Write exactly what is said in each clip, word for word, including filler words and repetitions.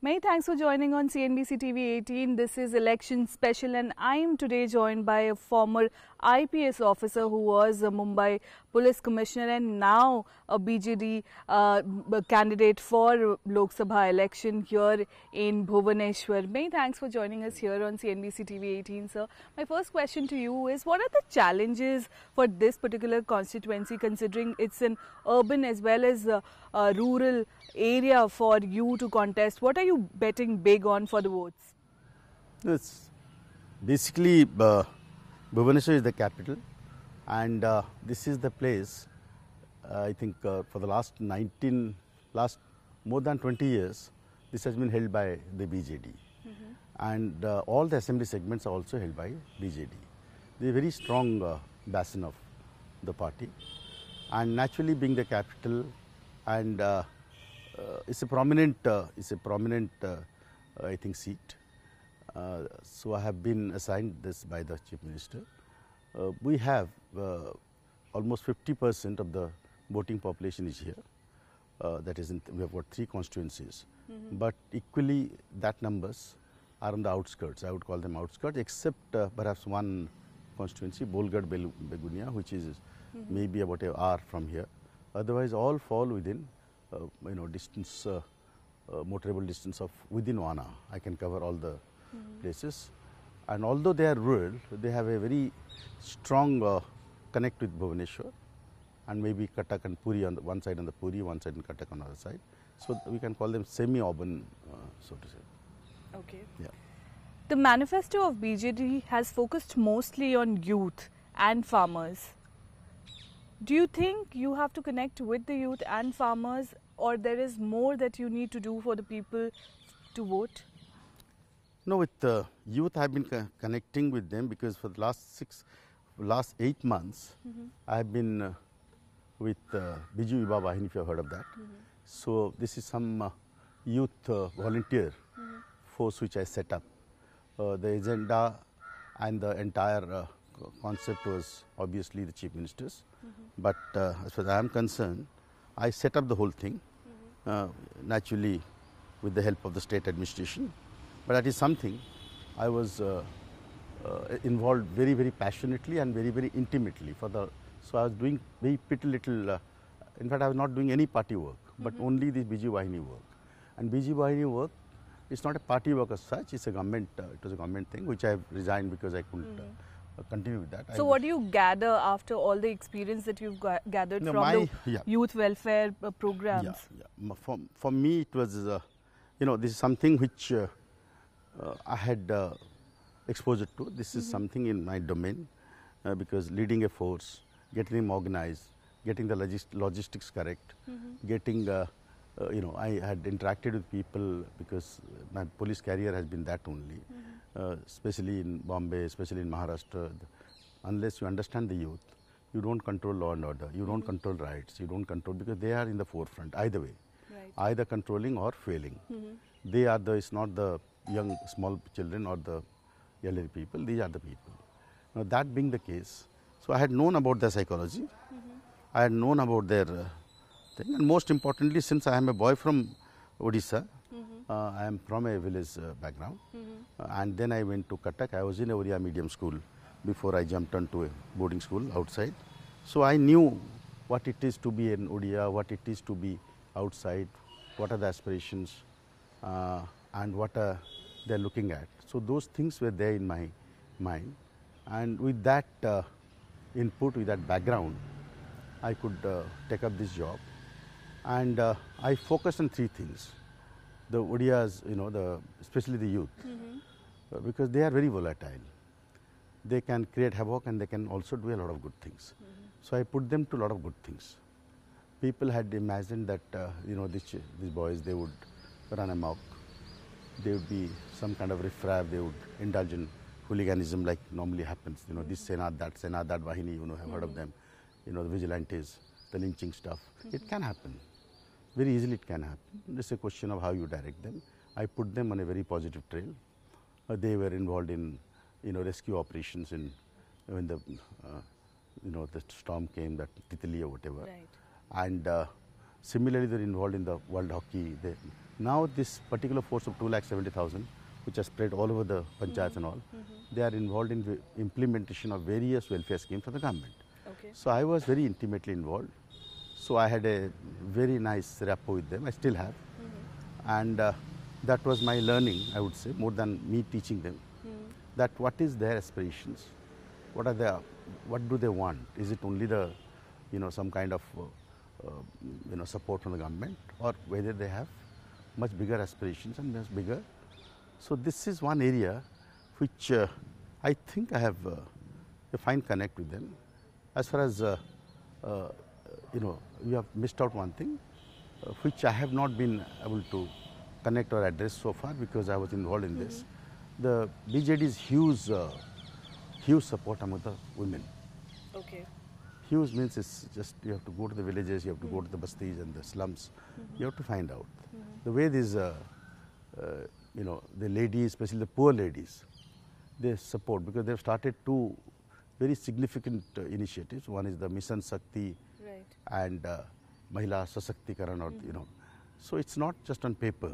Many thanks for joining on C N B C T V eighteen. This is Election Special and I am today joined by a former I P S officer who was a Mumbai Police Commissioner and now a B J D uh, candidate for Lok Sabha election here in Bhubaneswar. Many thanks for joining us here on C N B C T V eighteen, sir. My first question to you is, what are the challenges for this particular constituency, considering it's an urban as well as a, a rural area for you to contest? What are you betting big on for the votes? It's basically uh, Bhubaneswar is the capital, and uh, this is the place uh, I think uh, for the last nineteen last more than twenty years this has been held by the B J D. Mm-hmm. And uh, all the assembly segments are also held by B J D. They are very strong uh, basin of the party, and naturally being the capital, and uh, Uh, it's a prominent, uh, it's a prominent, uh, I think, seat. Uh, so I have been assigned this by the Chief Minister. Uh, we have uh, almost fifty percent of the voting population is here. Uh, that is, in th we have got three constituencies. Mm-hmm. But equally, that numbers are on the outskirts. I would call them outskirts, except uh, perhaps one constituency, Bolgarh-Begunia, which is mm-hmm. maybe about an hour from here. Otherwise, all fall within Uh, you know, distance, uh, uh, motorable distance of within one hour. I can cover all the mm-hmm. places, and although they are rural, they have a very strong uh, connect with Bhubaneswar, and maybe Cuttack and Puri on the one side, and the Puri one side, and Cuttack on the other side. So we can call them semi-urban, uh, so to say. Okay. Yeah. The manifesto of B J D has focused mostly on youth and farmers. Do you think you have to connect with the youth and farmers, or there is more that you need to do for the people to vote? No, with uh, youth I have been co connecting with them, because for the last six, last eight months mm-hmm. I have been uh, with uh, Biju Vahini, if you have heard of that. Mm-hmm. So this is some uh, youth uh, volunteer mm-hmm. force which I set up. Uh, the agenda and the entire uh, concept was obviously the Chief Minister's. Mm-hmm. But uh, as far as I am concerned, I set up the whole thing, mm-hmm. uh, naturally with the help of the state administration. But that is something I was uh, uh, involved very, very passionately and very, very intimately. For the, so I was doing very pretty little, uh, in fact I was not doing any party work, but mm-hmm. only this Biju Vahini work. And Biju Vahini work is not a party work as such, it's a government, uh, it was a government thing, which I have resigned because I couldn't. Mm-hmm. uh, continue with that. So I what do you gather after all the experience that you've ga gathered no, from my, the yeah. youth welfare uh, programs? Yeah, yeah. For, for me it was, uh, you know, this is something which uh, uh, I had uh, exposure to. This mm-hmm. is something in my domain, uh, because leading a force, getting them organized, getting the logist logistics correct, mm-hmm. getting, uh, uh, you know, I had interacted with people because my police career has been that only. Mm-hmm. Uh, especially in Bombay, especially in Maharashtra, unless you understand the youth, you don't control law and order, you don't mm-hmm. control rights, you don't control, because they are in the forefront either way, right. either controlling or failing. Mm-hmm. They are the, it's not the young, small children or the elderly people, these are the people. Now that being the case, so I had known about their psychology, mm-hmm. I had known about their uh, thing, and most importantly, since I am a boy from Odisha, Uh, I am from a village uh, background, mm-hmm. uh, and then I went to Cuttack. I was in a Odia medium school before I jumped onto a boarding school outside. So I knew what it is to be an Odia, what it is to be outside, what are the aspirations, uh, and what are they looking at. So those things were there in my mind, and with that uh, input, with that background, I could uh, take up this job, and uh, I focused on three things. The Odias, you know, the, especially the youth, mm-hmm. uh, because they are very volatile. They can create havoc and they can also do a lot of good things. Mm-hmm. So I put them to a lot of good things. People had imagined that, uh, you know, these, these boys, they would run amok. They would be some kind of riffraff. They would indulge in hooliganism like normally happens. You know, mm-hmm. this Sena, that Sena, that Vahini, you know, have mm-hmm. heard of them. You know, the vigilantes, the lynching stuff. Mm-hmm. It can happen. Very easily it can happen. It's a question of how you direct them. I put them on a very positive trail. Uh, they were involved in, you know, rescue operations in when the, uh, you know, the storm came, that Titli or whatever. Right. And uh, Similarly, they're involved in the world hockey. They, now this particular force of two lakh seventy thousand, which are spread all over the panchayats mm-hmm. and all, mm-hmm. they are involved in the implementation of various welfare schemes for the government. Okay. So I was very intimately involved. So I had a very nice rapport with them. I still have. Mm-hmm. And uh, that was my learning, I would say, more than me teaching them. Mm-hmm. That what is their aspirations? What are their, what do they want? Is it only the, you know, some kind of, uh, uh, you know, support from the government, or whether they have much bigger aspirations and much bigger. So this is one area which uh, I think I have uh, a fine connect with them. As far as, uh, uh, you know, you have missed out one thing, uh, which I have not been able to connect or address so far because I was involved in mm-hmm. this. The B J D's huge, uh, huge support among the women. Okay. Huge means it's just you have to go to the villages, you have to mm-hmm. go to the bastis and the slums. Mm-hmm. You have to find out. Mm-hmm. The way these, uh, uh, you know, the ladies, especially the poor ladies, they support because they've started two very significant uh, initiatives. One is the Mission Shakti right. and uh, Mahila Sashakti Karan, or, mm-hmm. you know. So it's not just on paper.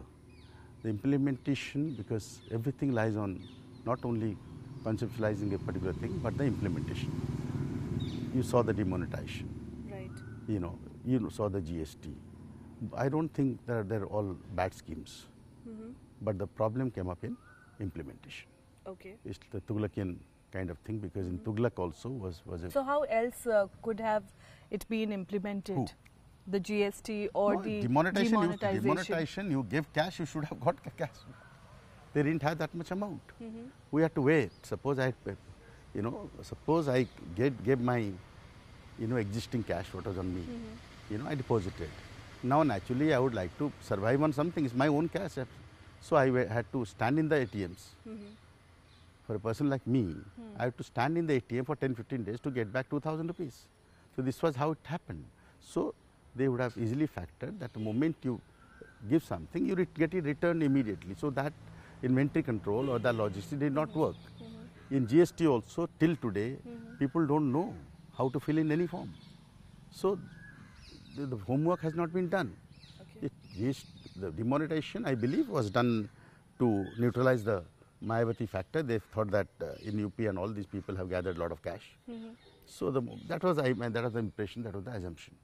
The implementation, because everything lies on not only conceptualizing a particular thing, but the implementation. You saw the demonetization, right? You know, you saw the G S T. I don't think that they're all bad schemes, mm-hmm. but the problem came up in implementation. Okay. It's the Tughlaqian kind of thing because in mm-hmm. Tughlaq also was was. A so how else uh, could have it been implemented? Who? The G S T or no, the demonetization? Demonetization. You, demonetization. You gave cash. You should have got cash. They didn't have that much amount. Mm-hmm. We had to wait. Suppose I had, you know, suppose I get gave my, you know, existing cash what was on me. Mm-hmm. You know, I deposited. Now naturally I would like to survive on something. It's my own cash, so I had to stand in the A T Ms. Mm-hmm. For a person like me, mm-hmm. I have to stand in the A T M for ten to fifteen days to get back two thousand rupees. So this was how it happened. So they would have easily factored that the moment you give something, you get it returned immediately. So that inventory control or the logistics did not work. Mm-hmm. In G S T also, till today, mm-hmm. people don't know how to fill in any form. So the, the homework has not been done. Okay. It, the demonetization, I believe, was done to neutralize the Mayavati factor. They thought that uh, in U P and all these people have gathered a lot of cash. Mm-hmm. So the, that was I that was the impression, that was the assumption.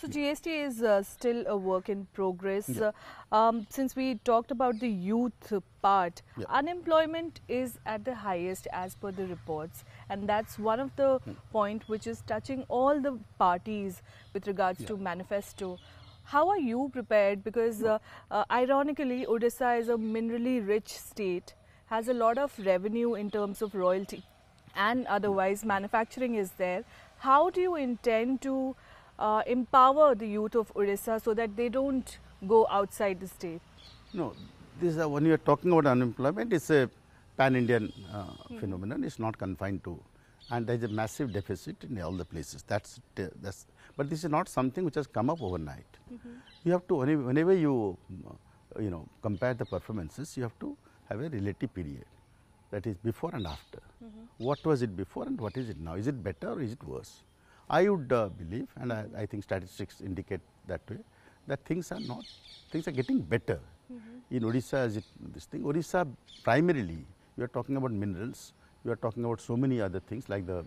So G S T is uh, still a work in progress. Yeah. Uh, um, since we talked about the youth part, yeah. unemployment is at the highest as per the reports, and that's one of the hmm. point which is touching all the parties with regards yeah. to manifesto. How are you prepared? Because uh, uh, ironically, Odisha is a minerally rich state, has a lot of revenue in terms of royalty, and otherwise hmm. manufacturing is there. How do you intend to Uh, empower the youth of Odisha so that they don't go outside the state? No, this is a, when you are talking about unemployment, it's a pan-Indian uh, hmm. phenomenon. It's not confined to, and there is a massive deficit in all the places. That's that's. But this is not something which has come up overnight. Mm-hmm. You have to whenever you you know compare the performances, you have to have a relative period, that is before and after. Mm-hmm. What was it before and what is it now? Is it better or is it worse? I would uh, believe, and I, I think statistics indicate that way, that things are not, things are getting better. Mm-hmm. In Odisha, as it, this thing, Odisha primarily, you are talking about minerals, you are talking about so many other things like the,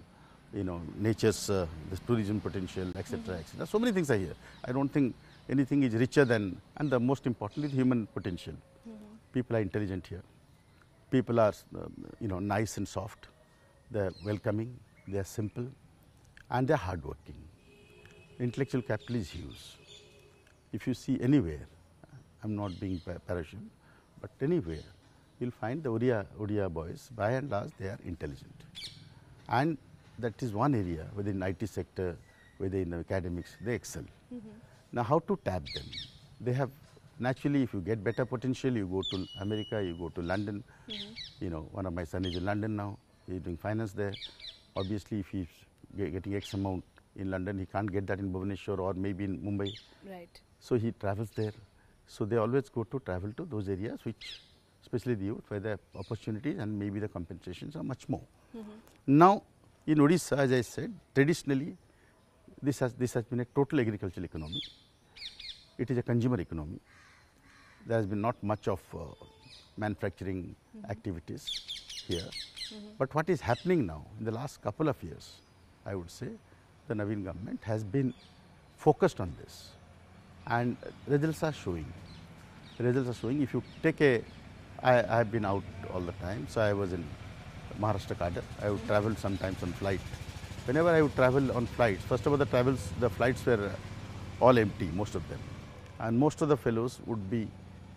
you know, nature's, uh, the tourism potential, et cetera, mm-hmm. et cetera. So many things are here. I don't think anything is richer than, and the most importantly, the human potential. Mm-hmm. People are intelligent here. People are, uh, you know, nice and soft. They're welcoming. They're simple. And they're hardworking. Intellectual capital is huge. If you see anywhere, I'm not being parishioned, but anywhere, you'll find the Odia, Odia boys, by and large, they are intelligent. And that is one area within I T sector, within academics, they excel. Mm-hmm. Now, how to tap them? They have, naturally, if you get better potential, you go to America, you go to London. Mm-hmm. You know, one of my sons is in London now, he's doing finance there. Obviously, if he's getting X amount in London, he can't get that in Bhubaneswar or maybe in Mumbai. Right. So he travels there. So they always go to travel to those areas which, especially the youth, where the opportunities and maybe the compensations are much more. Mm-hmm. Now, in Odisha, as I said, traditionally, this has, this has been a total agricultural economy. it is a consumer economy. There has been not much of uh, manufacturing mm-hmm. activities here. Mm-hmm. But what is happening now, in the last couple of years, I would say, the Naveen government has been focused on this. And results are showing. The results are showing. If you take a, I, I have been out all the time, so I was in Maharashtra cadre. I would travel sometimes on flight. Whenever I would travel on flights, first of all, the travels, the flights were all empty, most of them. And most of the fellows would be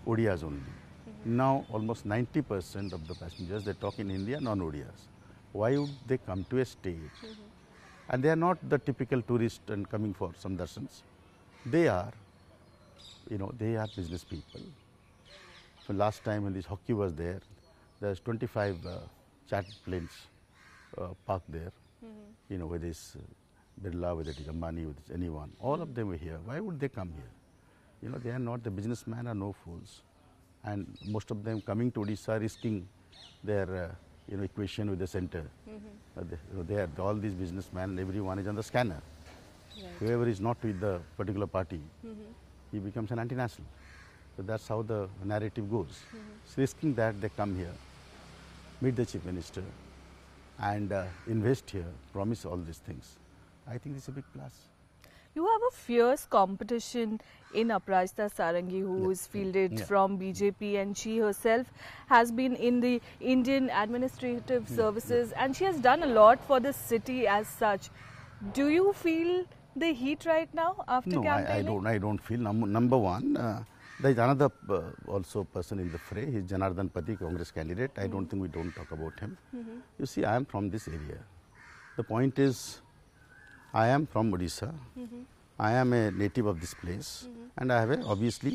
Odias only. Mm-hmm. Now, almost ninety percent of the passengers, they talk in Hindi and non-Odias. Why would they come to a state? Mm-hmm. And they are not the typical tourist and coming for some darshans. They are, you know, they are business people. So last time when this hockey was there, there was twenty-five uh, charter planes uh, parked there. Mm-hmm. You know, whether it's uh, Birla, whether it is Ambani, whether it's anyone, all of them were here. Why would they come here? You know, they are not the businessmen are no fools, and most of them coming to Odisha risking their uh, you know equation with the centre. Mm-hmm. uh, they, you know, they are all these businessmen. Everyone is on the scanner. Right. Whoever is not with the particular party, mm-hmm. he becomes an anti-national. So that's how the narrative goes. Mm-hmm. So risking that, they come here, meet the chief minister, and uh, invest here, promise all these things. I think this is a big plus. You have a fierce competition in Aprajita Sarangi, who yeah. is fielded yeah. from B J P, and she herself has been in the Indian Administrative yeah. Services, yeah. and she has done a lot for the city as such. Do you feel the heat right now after no, campaigning? No, I, I don't. I don't feel. Num number one, uh, there is another uh, also person in the fray. He is Janardhan Pati, Congress candidate. I mm-hmm. don't think we don't talk about him. Mm-hmm. You see, I am from this area. The point is, I am from Odisha, mm-hmm. I am a native of this place, mm-hmm. and I have a, obviously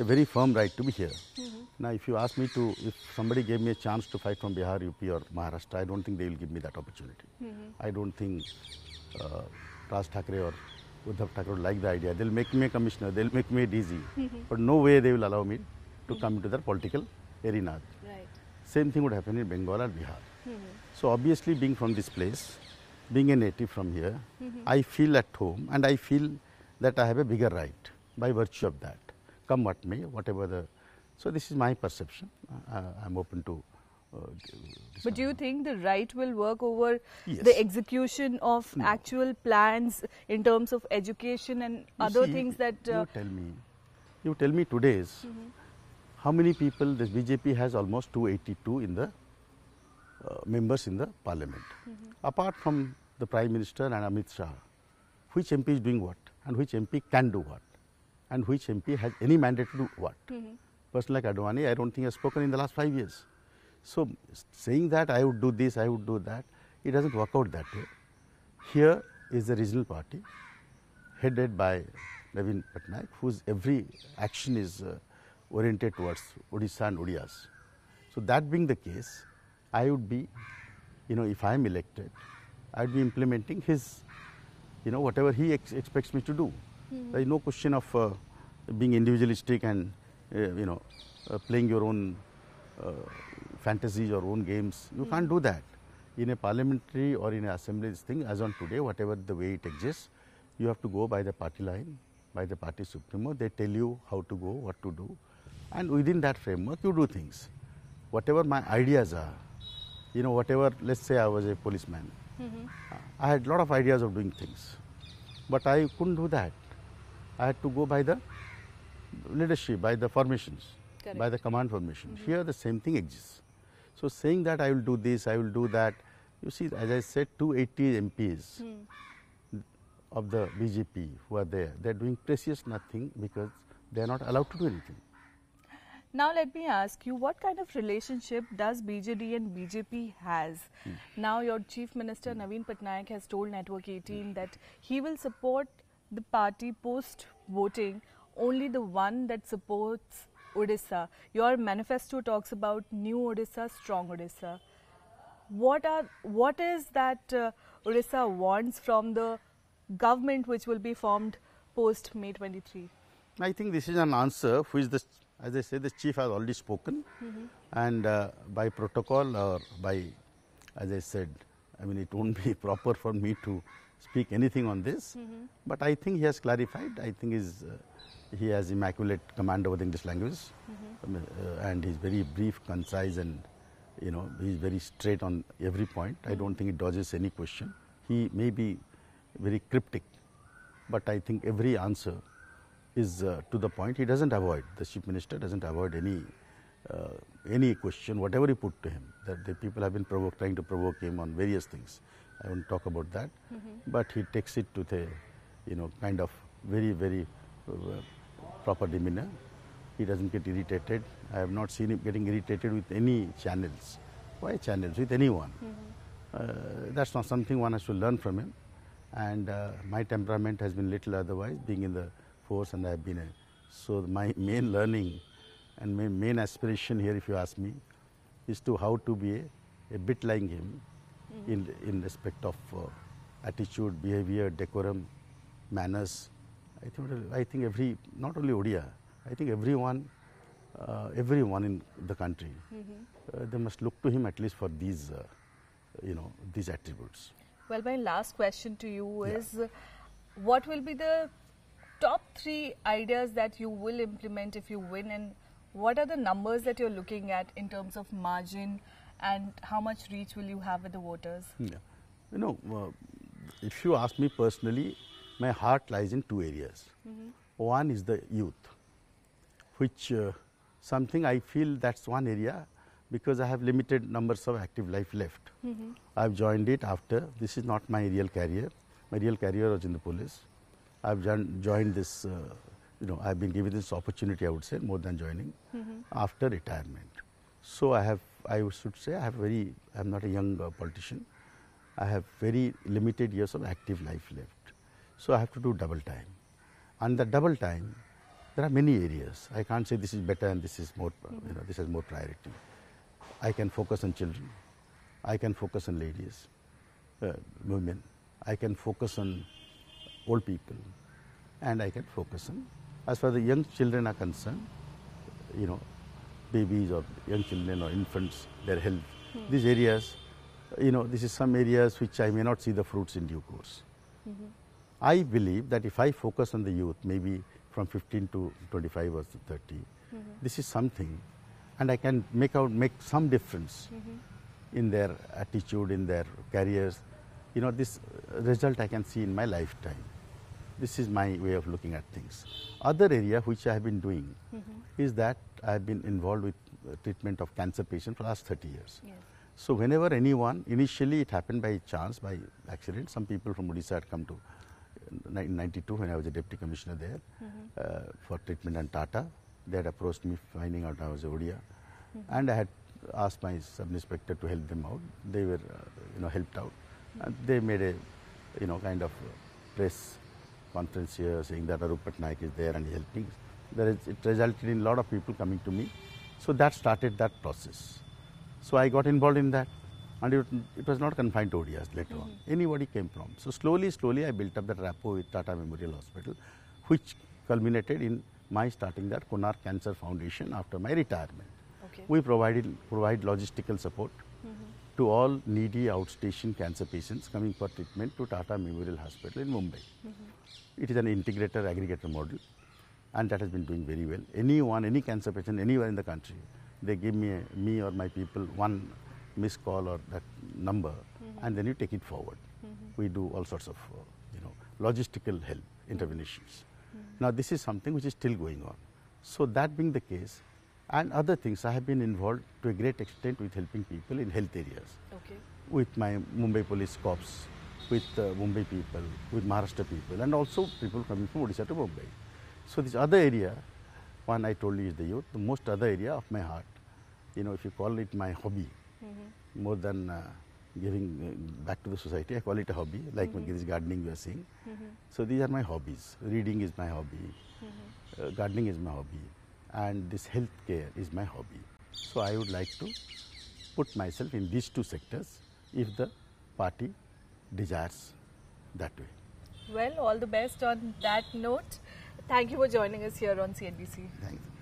a very firm right to be here. Mm-hmm. Now if you ask me to, if somebody gave me a chance to fight from Bihar, U P or Maharashtra, I don't think they will give me that opportunity. Mm-hmm. I don't think uh, Raj Thackeray or Uddhav Thackeray would like the idea. They will make me a commissioner, they will make me a D G, mm-hmm. but no way they will allow me to mm-hmm. come into their political arena. Right. Same thing would happen in Bengal or Bihar. Mm-hmm. So obviously being from this place, being a native from here, mm-hmm. I feel at home and I feel that I have a bigger right by virtue of that. Come what may, whatever the... So this is my perception. Uh, I'm open to... Uh, but do you think the right will work over yes. the execution of no. actual plans in terms of education and you other see, things that... Uh, you tell me, you tell me today's, mm-hmm. how many people this B J P has almost two eighty-two in the... Uh, members in the parliament. Mm-hmm. Apart from the Prime Minister and Amit Shah, which M P is doing what and which M P can do what and which M P has any mandate to do what. Mm-hmm. Person like Adwani, I don't think has spoken in the last five years. So saying that I would do this, I would do that, it doesn't work out that way. Here is the regional party headed by Naveen Patnaik, whose every action is uh, oriented towards Odisha and Odias. So that being the case, I would be, you know, if I am elected, I would be implementing his, you know, whatever he ex expects me to do. Mm-hmm. There is no question of uh, being individualistic and, uh, you know, uh, playing your own uh, fantasies, your own games. You mm-hmm. can't do that. In a parliamentary or in an assembly thing, as on today, whatever the way it exists, you have to go by the party line, by the party supremo. They tell you how to go, what to do. And within that framework, you do things. Whatever my ideas are, you know, whatever, let's say I was a policeman. Mm-hmm. I had a lot of ideas of doing things, but I couldn't do that. I had to go by the leadership, by the formations, Correct. by the command formation. Mm-hmm. Here the same thing exists. So saying that I will do this, I will do that, you see, as I said, two eighty M Ps mm. of the B J P who are there, they are doing precious nothing because they are not allowed to do anything. Now let me ask you, what kind of relationship does B J D and B J P has? Mm. Now your Chief Minister mm. Naveen Patnaik has told Network eighteen mm. that he will support the party post-voting, only the one that supports Odisha. Your manifesto talks about new Odisha, strong Odisha. What are, what is that uh, Odisha wants from the government which will be formed post May twenty-three? I think this is an answer which the... As I say, the chief has already spoken, mm-hmm. and uh, by protocol or by, as I said, I mean, it won't be proper for me to speak anything on this, mm-hmm. but I think he has clarified. I think his uh, He has immaculate command over the English language, mm-hmm. uh, and he's very brief, concise, and you know he's very straight on every point. I don't think he dodges any question. He may be very cryptic, but I think every answer is uh, to the point. He doesn't avoid. The chief minister doesn't avoid any uh, any question, whatever he put to him. That the people have been provoked, trying to provoke him on various things. I won't talk about that, mm-hmm. but he takes it to the, you know, kind of very, very uh, proper demeanor. He doesn't get irritated. I have not seen him getting irritated with any channels. Why channels? With anyone. Mm-hmm. uh, that's not something one has to learn from him. And uh, my temperament has been little otherwise, being in the force, and I have been a, so my main learning and my main aspiration here, if you ask me, is to how to be a, a bit like him. Mm-hmm. In, in respect of uh, attitude, behavior, decorum, manners. I think, I think every, not only Odia, I think everyone, uh, everyone in the country, mm-hmm. uh, they must look to him at least for these, uh, you know, these attributes. Well, my last question to you is, yeah. what will be the top three ideas that you will implement if you win, and what are the numbers that you're looking at in terms of margin? And how much reach will you have with the voters? Yeah. You know, uh, if you ask me personally, my heart lies in two areas. Mm-hmm. One is the youth, which uh, something I feel that's one area because I have limited numbers of active life left. Mm-hmm. I've joined it after. This is not my real career. My real career was in the police. I've joined this, uh, you know, I've been given this opportunity, I would say, more than joining, mm-hmm. after retirement. So I have, I should say, I have very, I'm not a young uh, politician. I have very limited years of active life left. So I have to do double time. And the double time, there are many areas. I can't say this is better and this is more, mm-hmm. you know, this has more priority. I can focus on children. I can focus on ladies, uh, women. I can focus on old people. And I can focus on, as far as the young children are concerned, you know, babies or young children or infants, their health. Mm-hmm. These areas, you know, this is some areas which I may not see the fruits in due course. Mm-hmm. I believe that if I focus on the youth, maybe from fifteen to twenty-five or to thirty, mm-hmm. this is something, and I can make out, make some difference, mm-hmm. in their attitude, in their careers. You know, this result I can see in my lifetime. This is my way of looking at things. Other area which I have been doing, mm-hmm. is that I have been involved with uh, treatment of cancer patients for the last thirty years. Yes. So whenever anyone, initially it happened by chance, by accident. Some people from Odisha had come to uh, in ninety-two when I was a deputy commissioner there, mm-hmm. uh, for treatment and Tata. They had approached me finding out I was a Odia. Mm-hmm. And I had asked my sub-inspector to help them out. They were, uh, you know, helped out. Mm-hmm. And they made a, you know, kind of uh, press conference here saying that Naveen Patnaik is there and helping. There is, it resulted in a lot of people coming to me. So that started that process. So I got involved in that. And it, it was not confined to Odias later, mm-hmm. on. Anybody came from. So slowly, slowly I built up that rapport with Tata Memorial Hospital, which culminated in my starting that Konar Cancer Foundation after my retirement. Okay. We provided provide logistical support, mm-hmm. to all needy outstation cancer patients coming for treatment to Tata Memorial Hospital in Mumbai. Mm-hmm. It is an integrator, aggregator model. And that has been doing very well. Anyone, any cancer patient, anywhere in the country, they give me, a, me or my people one missed call or that number, mm-hmm. and then you take it forward. Mm-hmm. We do all sorts of, uh, you know, logistical help, interventions. Mm-hmm. Now this is something which is still going on. So that being the case, and other things, I have been involved to a great extent with helping people in health areas. Okay. With my Mumbai police corps, with uh, Mumbai people, with Maharashtra people, and also people coming from Odisha to Bombay. So this other area, one I told you is the youth, the most other area of my heart, you know, if you call it my hobby, mm-hmm. more than uh, giving uh, back to the society, I call it a hobby, like mm-hmm. this gardening you are saying. Mm-hmm. So these are my hobbies. Reading is my hobby, mm-hmm. uh, gardening is my hobby, and this healthcare is my hobby. So I would like to put myself in these two sectors if the party desires that way. Well, all the best on that note. Thank you for joining us here on C N B C. Thanks.